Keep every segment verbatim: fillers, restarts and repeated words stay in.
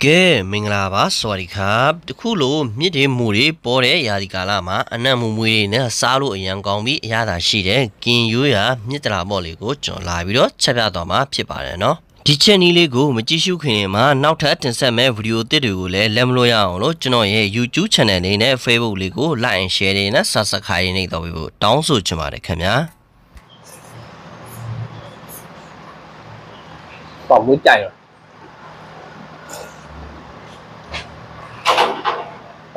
Good morning, Lava. Sorry, Kab. The Kulu, meet the Muri, Bore, Yadikalama, and Namuri, Salu, Yangongi, Yadashide, Kin Yuya, Nitra Boligo, John Lavido, Chapadoma, Piparano. Teacher Nilego, Matishu Kinema, now Tat and Sam Video Dedule, Lemloya, Lochinoye, YouTube channel in a favor Ligo, Lion Shade in a Sasakai in a down so Chamada เ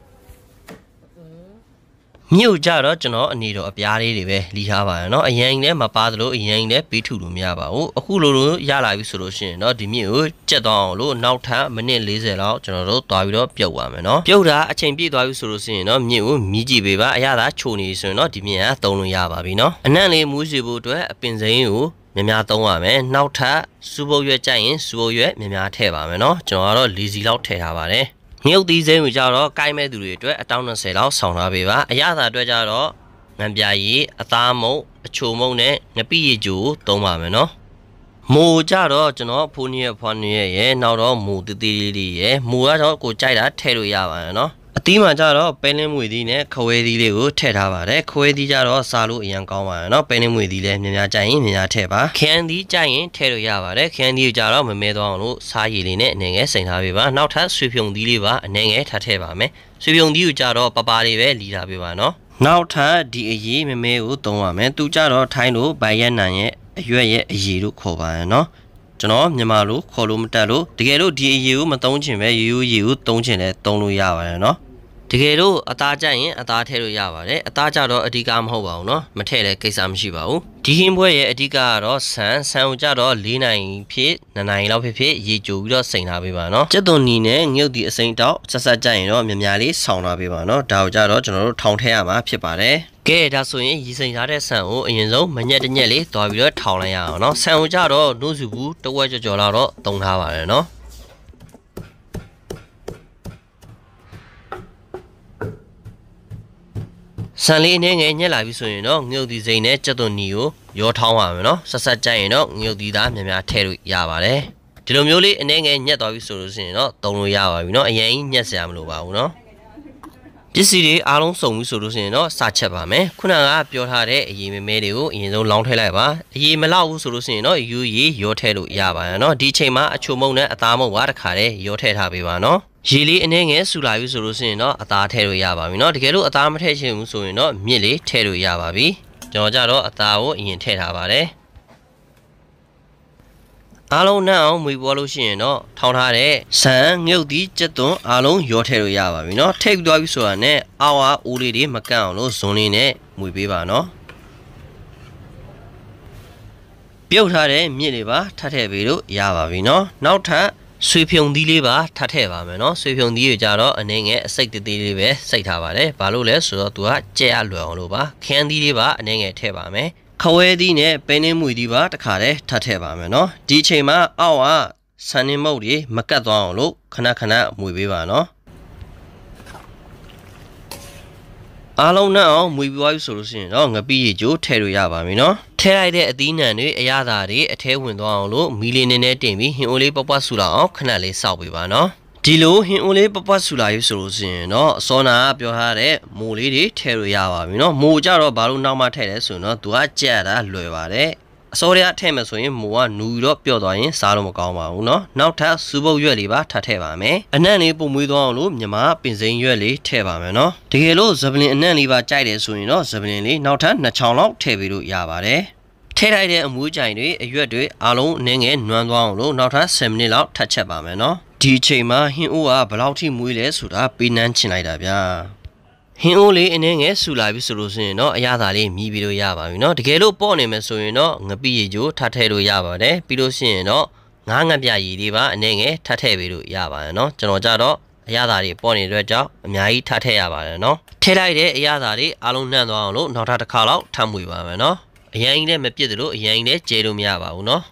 တ်ရွက်ကြရင်စူပုတ်ရွက်မြမြထည့်ပါမယ်เนาะကျွန်တော်တော့ မြေဥတီစိမ်းကိုကြတော့ကိုင်းမဲ့သူတွေအတွက်အတောင်း တီမာကြတော့ကျွန်တော်ဖုန်ကြီးရဲ့ဖွားနေရဲ့နောက်တော့မူတတိလေးရဲ့မူကတော့ကိုကြိုက်တာထည့်လို့ရပါတယ်ခွဲသီးကြတော့စာလို့အရင်ကောင်းပါတယ်เนาะပဲနေမွေသီးလည်းများများကြိုက်ရင်များများထည့်ပါခန်းသီးကြိုက်ရင်ထည့်လို့ရပါတယ်ခန်းသီးကြတော့ပပလေးပဲလီလာပေးပါเนาะ ကျွန်တော်မြန်မာလူခေါ်လို့မတက်လို့တကယ်လို့ဒီအရေးကိုမသုံးချင်ပဲရိုးရိုးရေကိုသုံးချင်တဲ့သုံးလို့ရပါတယ်เนาะတကယ်လို့အသားကြိုက်ရင်အသားထည့်လို့ရပါတယ်အသားကြတော့အဓိကမဟုတ်ပါဘူးเนาะမထည့်လဲကိစ္စမရှိပါဘူးဒီဟင်းပွဲရဲ့အဓိကကတော့ဆန်ဆန်ကိုကြတော့လေးနိုင်ဖြစ် ကဲဒါဆိုရင်ရေစိန်ထားတဲ့ဆန်ကိုအရင်ဆုံးမညက်တစ်ညက်လေးတွားပြီးတော့ထောင်လိုက်ရအောင်เนาะဆန်ကိုကြတော့နှုတ်စုဘူးတစ်ဝက်ကြော်ကြော်လာတော့သုံးထားပါတယ်เนาะ ဆန်လေးအနေငယ်ညက်လာပြီဆိုရင်တော့ငုတ်ဒီစိန်နဲ့ကြက်သွန်နီကိုရောထောင်းပါမယ်เนาะဆက်ဆက်ကြက်ရင်တော့ငုတ်ဒီသားများများထည့်လို့ရပါတယ်ဒီလိုမျိုးလေးအနေငယ်ညက်သွားပြီဆိုလို့ရှိရင်တော့သုံးလို့ရပါတယ်เนาะအရင်ညက်စရာမလိုပါဘူးเนาะ ပစ္စည်းတွေအားလုံးစုံပြီဆိုလို့ရှိရင်တော့စာချက်ပါမယ်ခုနကပြောထားတဲ့ရေမမဲတွေကိုအရင်ဆုံးလောင်းထည့်လိုက်ပါအရေမလောက်ဘူးဆိုလို့ရှိရင်တော့ယူရေရောထည့်လို့ရပါတယ်เนาะဒီချိန်မှာအချိုမုံနဲ့အသားမုံကတခါတည်းရောထည့်ထားပေးပါเนาะရေလေးအနေငယ်ဆူလာပြီဆိုလို့ရှိရင်တော့အသားထည့်လို့ရပါပြီเนาะတကယ်လို့အသားမထည့်ချင်ဘူးဆိုရင်တော့မြစ်လေးထည့်လို့ရပါပြီ အလုံးနောက်အောင်မွေပွားလို့ရှိရင်တော့ထောင်ထားတဲ့ဆန်ငုတ်ဒီကြက်သွန်အားလုံးရောထည့်လို့ရပါပြီเนาะထည့်ပြီးသွားပြီဆိုတာနဲ့အာဝါဦးလေးတွေမကန့်အောင်လို့ဇွန်လေးနဲ့မွေပေးပါเนาะ ခဝဲသီးနဲ့ပဲနေမွေဒီပါတခါတည်းထပ်ထည့်ပါမယ်เนาะဒီချိန်မှာအောက်ဟာဆန်နေမုတ်တွေမကတ်သွားအောင်လို့ခဏခဏမွေပေးပါเนาะအားလုံးနောက်အောင်မွေပွားပြီဆိုလို့ရှိရင်တော့ငပိရေကျိုးထည့်လို့ရပါပြီเนาะထည့်လိုက်တဲ့အသီးနှံတွေအရသာတွေအထဲဝင်သွားအောင်လို့မီလီနေနဲ့တင်ပြီးဟင်အိုးလေးပပဆူလာအောင်ခဏလေးစောက်ပေးပါเนาะ ဒီလိုဟင်းအိုးလေးပပဆူလာရွှေဆိုလို့ရှိရင်တော့စောနာပြောထားတဲ့မူလေးတွေထည့်လို့ရပါပြီเนาะမူကြတော့ဘာလို့နောက်မှထည့်လဲဆိုရင်တော့သူကကြက်တာလွယ်ပါတယ်အစောတွေကထည့်မယ်ဆိုရင်မူကနူပြီးတော့ပျော့သွားရင်စားလို့မကောင်းပါဘူးเนาะနောက်ထပ်စူပုတ်ရွက်လေးပါထပ်ထည့်ပါမယ်အနံ့လေးပုံမွေးသွားအောင်လို့မြမပင်စိန်ရွက်လေးထည့်ပါမယ်เนาะတကယ်လို့ဇပလင်အနံ့လေးပါကြိုက်တယ်ဆိုရင်တော့ဇပလင်လေးနောက်ထပ်နှစ်ချောင်းလောက်ထည့်ပေးလို့ရပါတယ်ထည့်လိုက်တဲ့အမွေးကြိုင်တွေအရွက်တွေအားလုံးနည်းငယ်နွမ်းသွားအောင်လို့နောက်ထပ် ဆယ်မိနစ်လောက်ထပ်ချက်ပါမယ်เนาะ ဒီချိန်မှာဟင်းအိုးကဘယ်လောက်ထိမွေးလဲဆိုတာပင်နှန်းချင်လိုက်တာဗျာဟင်းအိုးလေးအနေငယ်ဆူလာပြီဆိုလို့ရှိရင်တော့အရသာလေးမြည်ပြီးတော့ရပါပြီเนาะတကယ်လို့ပေါ့နေမယ်ဆိုရင်တော့ငပိရေကျိုးထပ်ထည့်လို့ရပါတယ်ပြီးလို့ရှိရင်တော့ငါးငံပြရည်လေးပါအနေငယ်ထပ်ထည့်ပေးလို့ရပါတယ်เนาะကျွန်တော်ကြတော့အရသာလေးပေါ့နေလွတ်ကြောင်းအများကြီးထပ်ထည့်ရပါတယ်เนาะထည့်လိုက်တဲ့အရသာလေးအလုံးနှံ့သွားအောင်လို့နောက်ထပ်တစ်ခါလောက်ထပ်မွေးပါမယ်เนาะအရင်ကြီးလည်းမပြစ်သလိုအရင်ကြီးလည်းကျဲလို့မရပါဘူးเนาะ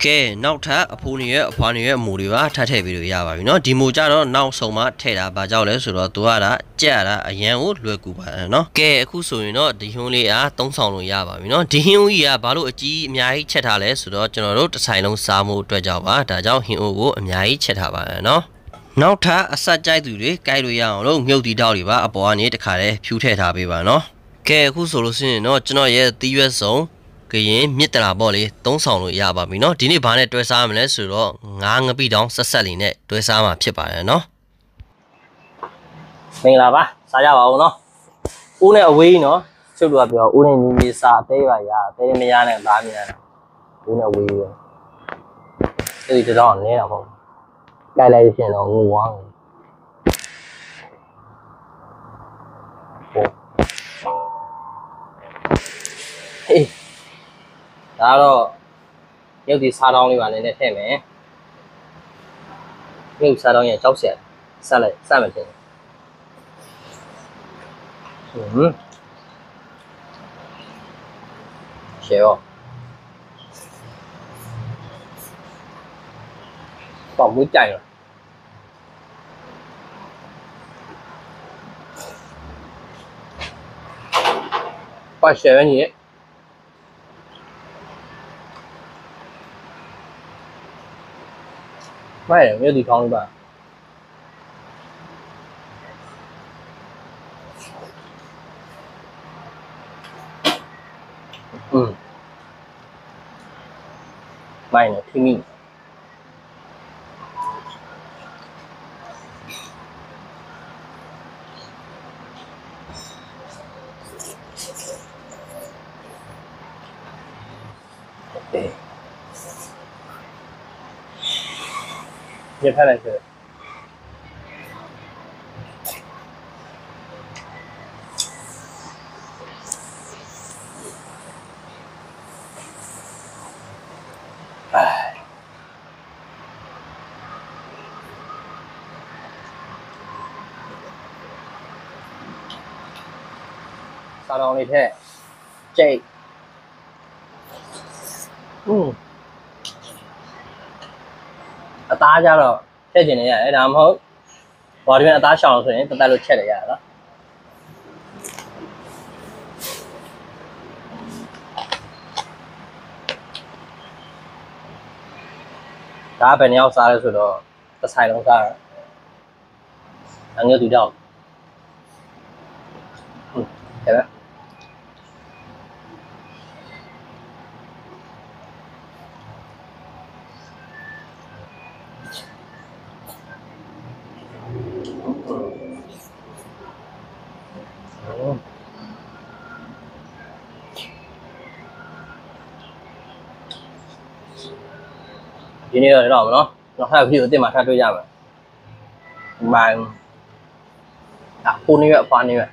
Okay, now tha apuniye apaniye muriwa tha the video ya ba bi no di mo ja no now som ma the da ba jaw le so do tu a da ja da ayan o lwe ku ba no okay aku so yin no di hyun le a tong saung lo ya ba bi no di hyun yi ya ba lo a ji a mya yi chet tha le so do chano do tsai long sa mo twet jaw ba da jaw hin o ko a mya yi chet tha ba no now tha a sat jai tu le kai lo ya aw lo ngeu ti taw li ba a paw a ni ta kha le phyu the tha be ba no okay aku so lo sin no chano ye ti ywe song ကရင်မြစ်တလာပေါ့လေသုံးဆောင်လို့ရပါပြီเนาะဒီနေ့ဘာနဲ့တွဲစားမလဲဆိုတော့ငါးငပိတောင်ဆက်ဆက်လေးနဲ့တွဲစားမှာဖြစ်ပါတယ်เนาะမင်္ဂလာပါစားကြပါဦးเนาะဦးနဲ့အဝေးเนาะချုပ်လို့ပြောဦးနဲ့ညီမစားသေးပါရာသေးတယ်မရနဲ့ဗားမရဘူးဦးနဲ့ဝေးပဲအဲ့ဒီတတော်နဲ့တော့ပေါ့ကြိုက်လိုက်ရှင်တော့ငိုဝမ်းဟေးဒါတော့ 肉丝沙拉你碗里那太没，肉丝沙拉也找起来，沙拉沙拉没听，嗯，咸哦，放不进了，把咸你。 卖了没有地方了吧？嗯，卖了拼命。对。 也太难吃了。哎。沙龙里片，这，嗯。 打架了，这几年哎，然后我这边打小的时候，人都带路切了下来了。打白鸟杀的时候，他菜农杀，两个对调。嗯，对了。 今天就到这了，那还有几个店马上追加了，买啊，过年月、过年月。